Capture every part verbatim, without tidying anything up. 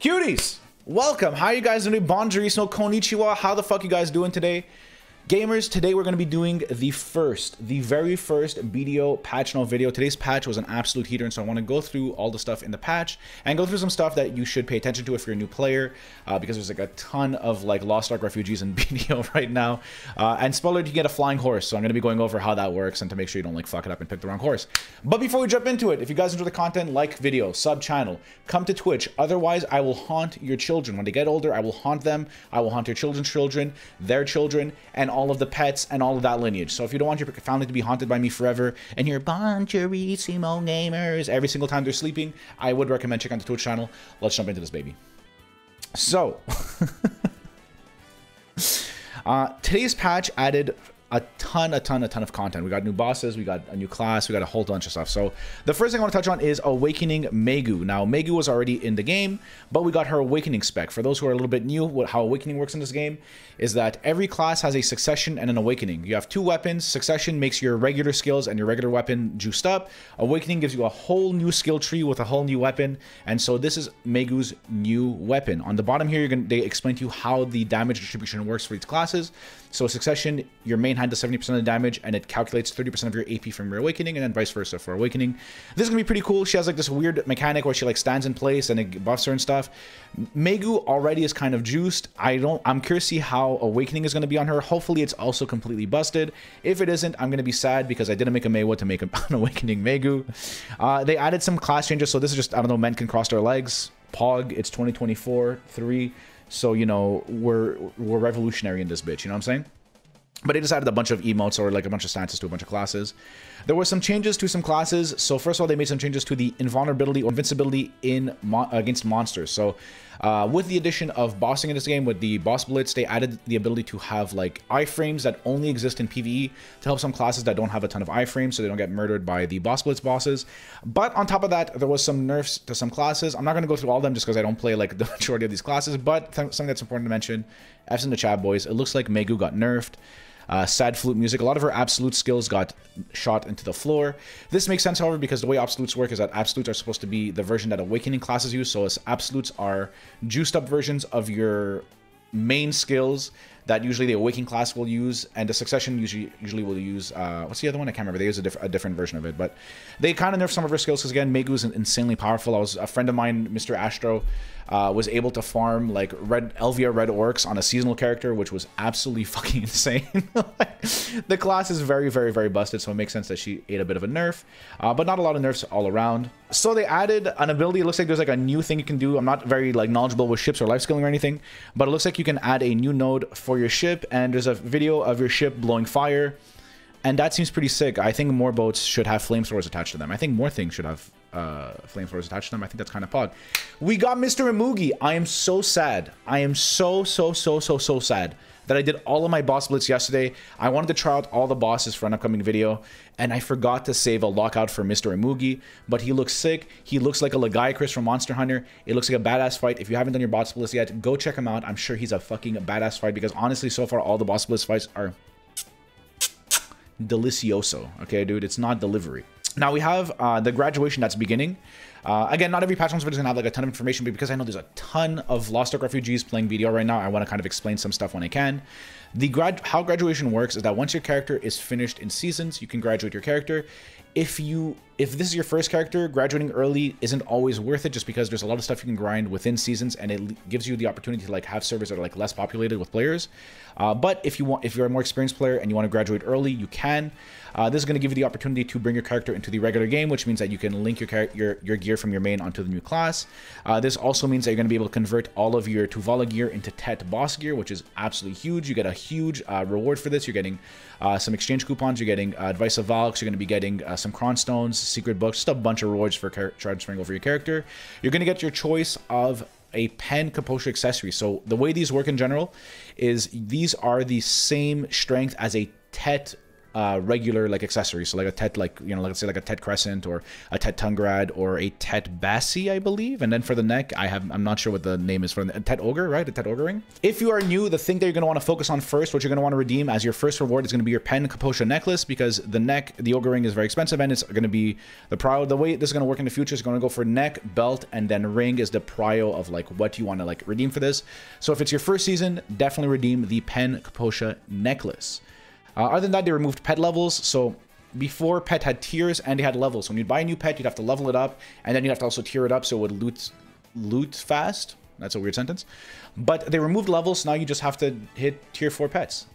Cuties, welcome. How are you guys doing? Bonjour, no konnichiwa. How the fuck you guys doing today? Gamers, today we're going to be doing the first, the very first B D O patch note video. Today's patch was an absolute heater, and so I want to go through all the stuff in the patch and go through some stuff that you should pay attention to if you're a new player, uh, because there's like a ton of like Lost Ark refugees in B D O right now. Uh, and spoiler, you get a flying horse, so I'm going to be going over how that works and to make sure you don't like fuck it up and pick the wrong horse. But before we jump into it, if you guys enjoy the content, like video, sub channel, come to Twitch. Otherwise, I will haunt your children. When they get older, I will haunt them. I will haunt your children's children, their children, and all all of the pets and all of that lineage. So if you don't want your family to be haunted by me forever and your Bonjourissimo gamers every single time they're sleeping, I would recommend checking out the Twitch channel. Let's jump into this baby. So uh, today's patch added a ton, a ton, a ton of content. We got new bosses, we got a new class, we got a whole bunch of stuff. So the first thing I want to touch on is Awakening Maegu. Now, Maegu was already in the game, but we got her Awakening spec. For those who are a little bit new, what, how Awakening works in this game is that every class has a Succession and an Awakening. You have two weapons. Succession makes your regular skills and your regular weapon juiced up. Awakening gives you a whole new skill tree with a whole new weapon. And so this is Maegu's new weapon. On the bottom here, you're gonna, they explain to you how the damage distribution works for these classes. So Succession, your main hand does seventy percent of the damage, and it calculates thirty percent of your A P from your Awakening, and then vice versa for Awakening. This is going to be pretty cool. She has like this weird mechanic where she like stands in place and it buffs her and stuff. Maegu already is kind of juiced. I don't, I'm curious to see how Awakening is going to be on her. Hopefully it's also completely busted. If it isn't, I'm going to be sad because I didn't make a Meiwa to make an Awakening Maegu. Uh, they added some class changes. So this is just, I don't know, men can cross their legs. Pog, it's twenty twenty-four three. So, you know, we're we're revolutionary in this bitch, you know what I'm saying? But they decided a bunch of emotes or like a bunch of stances to a bunch of classes. There were some changes to some classes. So first of all, they made some changes to the invulnerability or invincibility in mo against monsters. So uh, with the addition of bossing in this game, with the boss blitz, they added the ability to have like iframes that only exist in PvE to help some classes that don't have a ton of iframes so they don't get murdered by the boss blitz bosses. But on top of that, there was some nerfs to some classes. I'm not going to go through all of them just because I don't play like the majority of these classes, but th something that's important to mention, F's in the chat, boys. It looks like Maegu got nerfed. Uh, sad flute music. A lot of her absolute skills got shot into the floor. This makes sense, however, because the way absolutes work is that absolutes are supposed to be the version that Awakening classes use. So absolutes are juiced up versions of your main skills that usually the Awakening class will use, and the Succession usually usually will use, uh, what's the other one? I can't remember. They use a, diff a different version of it, but they kind of nerfed some of her skills because, again, Maegu is insanely powerful. I was, a friend of mine, Mister Astro, uh, was able to farm, like, red Elvia red orcs on a seasonal character, which was absolutely fucking insane. Like, the class is very, very, very busted, so it makes sense that she ate a bit of a nerf, uh, but not a lot of nerfs all around. So they added an ability. It looks like there's, like, a new thing you can do. I'm not very, like, knowledgeable with ships or life skilling or anything, but it looks like you can add a new node for your ship, and there's a video of your ship blowing fire, and that seems pretty sick. I think more boats should have flamethrowers attached to them. I think more things should have uh flamethrowers attached to them. I think that's kind of pog. We got Mister Imoogi. I am so sad. I am so so so so so sad that I did all of my boss blitz yesterday. I wanted to try out all the bosses for an upcoming video, and I forgot to save a lockout for Mister Imoogi, but he looks sick. He looks like a Lagiacrus from Monster Hunter. It looks like a badass fight. If you haven't done your boss blitz yet, go check him out. I'm sure he's a fucking badass fight because honestly, so far, all the boss blitz fights are delicioso. Okay, dude, it's not delivery. Now we have uh, the graduation that's beginning. Uh, again, not every patch notes video is going to have like a ton of information, but because I know there's a ton of Lost Ark refugees playing B D O right now, I want to kind of explain some stuff when I can. The grad How graduation works is that once your character is finished in seasons, you can graduate your character. If you if this is your first character, graduating early isn't always worth it just because there's a lot of stuff you can grind within seasons, and it gives you the opportunity to like have servers that are like less populated with players. Uh, but if you want, if you're a more experienced player and you want to graduate early, you can. Uh, this is going to give you the opportunity to bring your character into the regular game, which means that you can link your your your gear from your main onto the new class. Uh, this also means that you're going to be able to convert all of your Tuvala gear into Tet boss gear, which is absolutely huge. You get a huge uh, reward for this. You're getting uh, some exchange coupons. You're getting uh, advice of Valks. You're going to be getting uh, some Cronstones, secret books, just a bunch of rewards for transferring over your character. You're going to get your choice of a pen Kaposha accessory. So the way these work in general is these are the same strength as a Tet uh, regular like accessories. So like a Tet, like, you know, let's say like a Tet Crescent or a Tet Tungrad or a Tet Bassi, I believe. And then for the neck, I have, I'm not sure what the name is for the Tet Ogre, right? The Tet Ogre ring. If you are new, the thing that you're going to want to focus on first, what you're going to want to redeem as your first reward is going to be your Pen Kaposha necklace, because the neck, the Ogre ring is very expensive, and it's going to be the prio. The way this is going to work in the future is going to go for neck, belt, and then ring is the prio of like what you want to like redeem for this. So if it's your first season, definitely redeem the Pen Kaposha necklace. Uh, other than that, they removed pet levels. So before, pet had tiers and they had levels. When you'd buy a new pet, you'd have to level it up, and then you'd have to also tier it up so it would loot loot fast. That's a weird sentence. But they removed levels, so now you just have to hit tier four pets.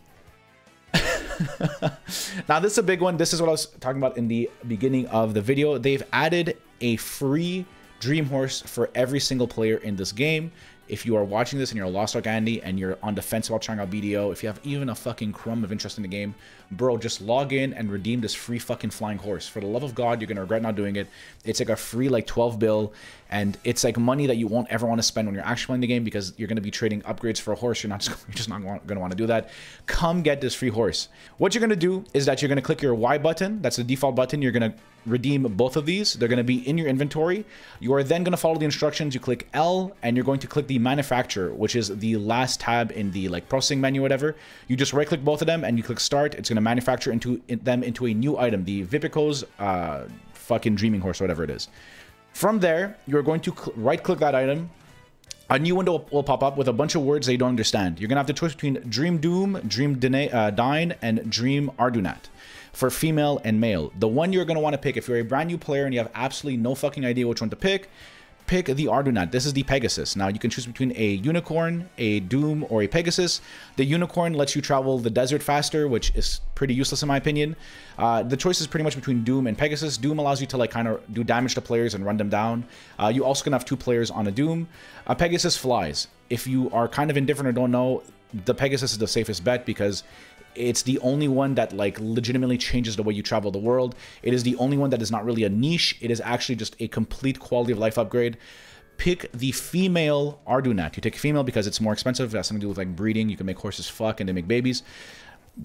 Now, this is a big one. This is what I was talking about in the beginning of the video. They've added a free Dream Horse for every single player in this game. If you are watching this and you're a Lost Ark Andy and you're on defense about trying out B D O, if you have even a fucking crumb of interest in the game, bro, just log in and redeem this free fucking flying horse. For the love of God, you're going to regret not doing it. It's like a free like twelve bill, and it's like money that you won't ever want to spend when you're actually playing the game, because you're going to be trading upgrades for a horse. You're not just, you're just not going to want to do that. Come get this free horse. What you're going to do is that you're going to click your Y button. That's the default button. You're going to redeem both of these. They're going to be in your inventory. You are then going to follow the instructions. You click L and you're going to click the manufacturer, which is the last tab in the like processing menu, whatever. You just right click both of them and you click start. It's going to manufacture into in, them into a new item, the Vipico's uh, fucking dreaming horse, whatever it is. From there, you're going to right click that item. A new window will pop up with a bunch of words that you don't understand. You're going to have to choose between Dream Doom, Dream Dine, uh, Dine, and Dream Arduanatt for female and male. The one you're going to want to pick, if you're a brand new player and you have absolutely no fucking idea which one to pick, pick the Arduanatt. This is the Pegasus. Now, you can choose between a Unicorn, a Doom, or a Pegasus. The Unicorn lets you travel the desert faster, which is pretty useless in my opinion. Uh, the choice is pretty much between Doom and Pegasus. Doom allows you to like kind of do damage to players and run them down. Uh, you also can have two players on a Doom. A Pegasus flies. If you are kind of indifferent or don't know, the Pegasus is the safest bet, because it's the only one that like legitimately changes the way you travel the world. It is the only one that is not really a niche. It is actually just a complete quality of life upgrade. Pick the female Arduanatt. You take female because it's more expensive. It has something to do with like breeding. You can make horses fuck and they make babies.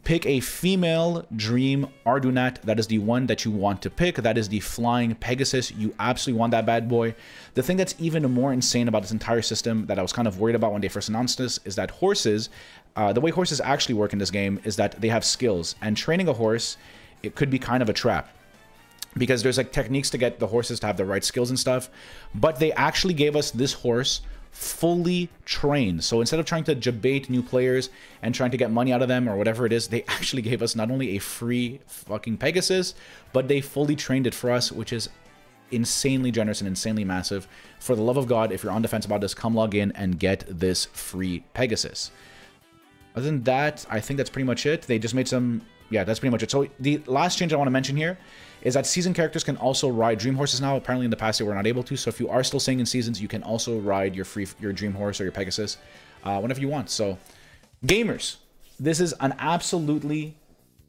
Pick a female Dream Arduanatt. That is the one that you want to pick. That is the flying Pegasus. You absolutely want that bad boy. The thing that's even more insane about this entire system that I was kind of worried about when they first announced this is that horses, uh, the way horses actually work in this game is that they have skills. And training a horse, it could be kind of a trap, because there's like techniques to get the horses to have the right skills and stuff. But they actually gave us this horse fully trained. So instead of trying to debate new players and trying to get money out of them or whatever it is, they actually gave us not only a free fucking Pegasus, but they fully trained it for us, which is insanely generous and insanely massive. For the love of God, if you're on defense about this, come log in and get this free Pegasus. Other than that, I think that's pretty much it. They just made some, yeah, that's pretty much it. So the last change I want to mention here is that season characters can also ride Dream Horses now. Apparently in the past they were not able to, so if you are still staying in seasons, you can also ride your free your Dream Horse or your Pegasus uh, whenever you want. So gamers, this is an absolutely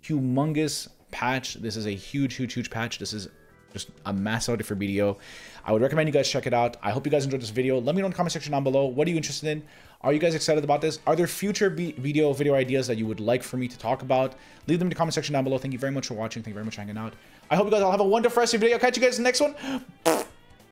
humongous patch. This is a huge, huge, huge patch. This is just a mass out for B D O. I would recommend you guys check it out. I hope you guys enjoyed this video. Let me know in the comment section down below. What are you interested in? Are you guys excited about this? Are there future video video ideas that you would like for me to talk about? Leave them in the comment section down below. Thank you very much for watching. Thank you very much for hanging out. I hope you guys all have a wonderful rest of your day. I'll catch you guys in the next one.